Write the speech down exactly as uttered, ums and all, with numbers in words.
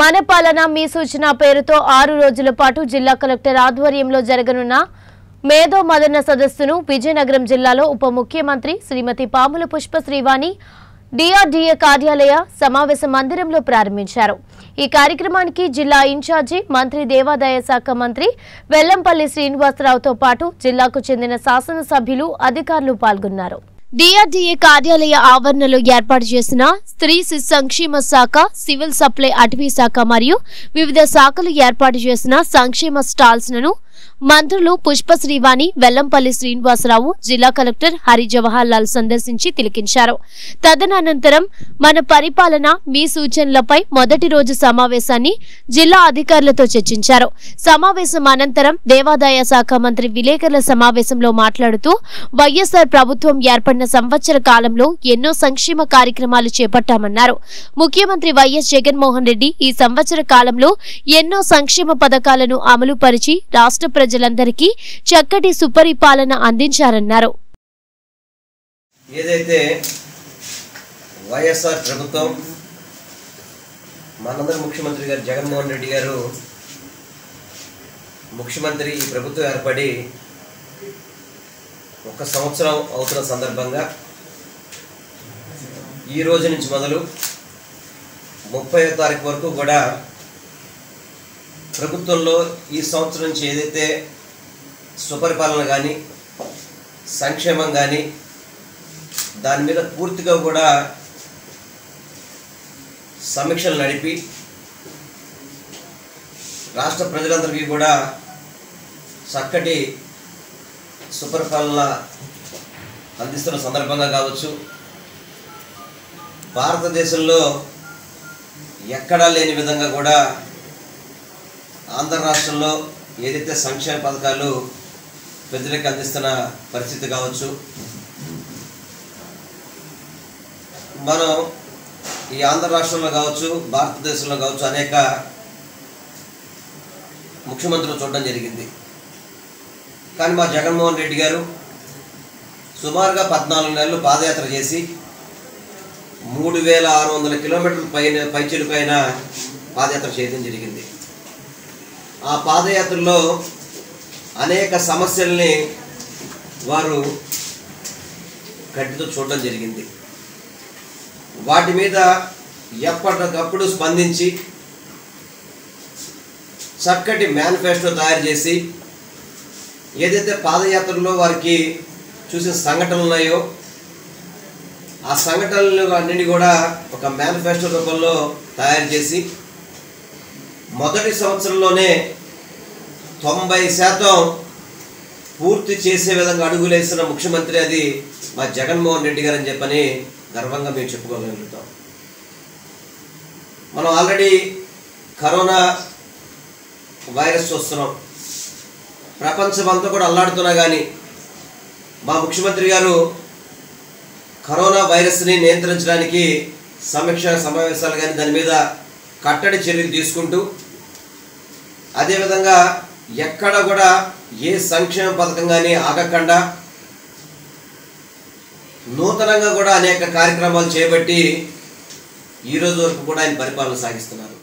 మనపాలన మీ సూచన పేరుతో ఆరు రోజుల పాటు జిల్లా కలెక్టర్ ఆధ్వర్యంలో జరగనున్న మేధో మదన సదస్సును విజయనగరం జిల్లాలో ఉప ముఖ్యమంత్రి శ్రీమతి పాముల పుష్ప శ్రీవాణి డిఆర్డీఏ కార్యాలయ సమావేశ మందిరంలో ప్రారంభించారు. ఈ కార్యక్రమానికి జిల్లా ఇన్ఛార్జి మంత్రి దేవాదాయ శాఖ మంత్రి వెల్లంపల్లి శ్రీనివాసరావుతో పాటు జిల్లాకు చెందిన శాసనసభ్యులు అధికారులు పాల్గొన్నారు. డిఆర్డీఏ కార్యాలయ ఆవరణలో ఏర్పాటు చేసిన స్త్రీ శిశు సంక్షేమ శాఖ, సివిల్ సప్లై అటవీ శాఖ మరియు వివిధ శాఖలు ఏర్పాటు చేసిన సంక్షేమ స్టాల్స్ ను మంత్రులు పుష్ప శ్రీవాణి, వెల్లంపల్లి శ్రీనివాసరావు, జిల్లా కలెక్టర్ హరి జవహర్ లాల్ సందర్శించి తిలకించారు. తదనంతరం మన పరిపాలన మీ సూచనలపై మొదటి రోజు సమావేశాన్ని జిల్లా అధికారులతో చర్చించారు. సమావేశం అనంతరం దేవాదాయ శాఖ మంత్రి విలేకరుల సమావేశంలో మాట్లాడుతూ, వైఎస్ఆర్ ప్రభుత్వం ఏర్పడిన సంవత్సర కాలంలో ఎన్నో సంక్షేమ కార్యక్రమాలు చేపట్టామన్నారు. ముఖ్యమంత్రి వైఎస్ జగన్ మోహన్ రెడ్డి ఈ సంవత్సర కాలంలో ఎన్నో సంక్షేమ పథకాలను అమలు పరిచి రాష్ట్ర ప్రజలందరికీ చక్కటి సుపరిపాలన అందించారన్నారు. ఏదైతే వైఎస్ఆర్ ప్రభుత్వం మనందరి ముఖ్యమంత్రి గారు జగన్మోహన్ రెడ్డి గారు ముఖ్యమంత్రి ఈ ప్రభుత్వం ఏర్పడి ఒక సంవత్సరం అవుతున్న సందర్భంగా ఈ రోజు నుంచి మొదలు ముప్పై తారీఖు వరకు కూడా ప్రభుత్వంలో ఈ సంవత్సరం నుంచి ఏదైతే సుపరిపాలన కానీ సంక్షేమం కానీ దాని మీద పూర్తిగా కూడా సమీక్షలు నడిపి రాష్ట్ర ప్రజలందరికీ కూడా చక్కటి సుపరిపాలన అందిస్తున్న సందర్భంగా కావచ్చు, భారతదేశంలో ఎక్కడా లేని విధంగా కూడా ఆంధ్ర రాష్ట్రంలో ఏదైతే సంక్షేమ పథకాలు ప్రజలకు అందిస్తున్న పరిస్థితి కావచ్చు. మనం ఈ ఆంధ్ర రాష్ట్రంలో కావచ్చు, భారతదేశంలో కావచ్చు అనేక ముఖ్యమంత్రులు చూడడం జరిగింది. కానీ మా జగన్మోహన్ రెడ్డి గారు సుమారుగా పద్నాలుగు నెలలు పాదయాత్ర చేసి మూడు వేల ఆరు వందల కిలోమీటర్ల పైన పైచిలుపైన పాదయాత్ర చేయడం జరిగింది. ఆ పాదయాత్రలో అనేక సమస్యల్ని వారు కంటితో చూడడం జరిగింది. వాటి మీద ఎప్పటికప్పుడు స్పందించి చక్కటి మేనిఫెస్టో తయారు చేసి ఏదైతే పాదయాత్రలో వారికి చూసిన సంఘటనలు ఉన్నాయో ఆ సంఘటనలు అన్నింటినీ కూడా ఒక మేనిఫెస్టో రూపంలో తయారు చేసి మొదటి సంవత్సరంలోనే తొంభై శాతం పూర్తి చేసే విధంగా అడుగులేసిన ముఖ్యమంత్రి అది మా జగన్మోహన్ రెడ్డి గారు అని చెప్పని గర్వంగా మేము చెప్పుకోగలుగుతాం. మనం ఆల్రెడీ కరోనా వైరస్ చూస్తున్నాం, ప్రపంచమంతా కూడా అల్లాడుతున్నా కానీ మా ముఖ్యమంత్రి గారు కరోనా వైరస్ని నియంత్రించడానికి సమీక్ష సమావేశాలు కానీ దాని మీద కట్టడి చర్యలు తీసుకుంటూ, అదేవిధంగా ఎక్కడ కూడా ఏ సంక్షేమ పథకం కానీ ఆగకుండా నూతనంగా కూడా అనేక కార్యక్రమాలు చేపట్టి ఈరోజు వరకు కూడా ఆయన పరిపాలన సాగిస్తున్నారు.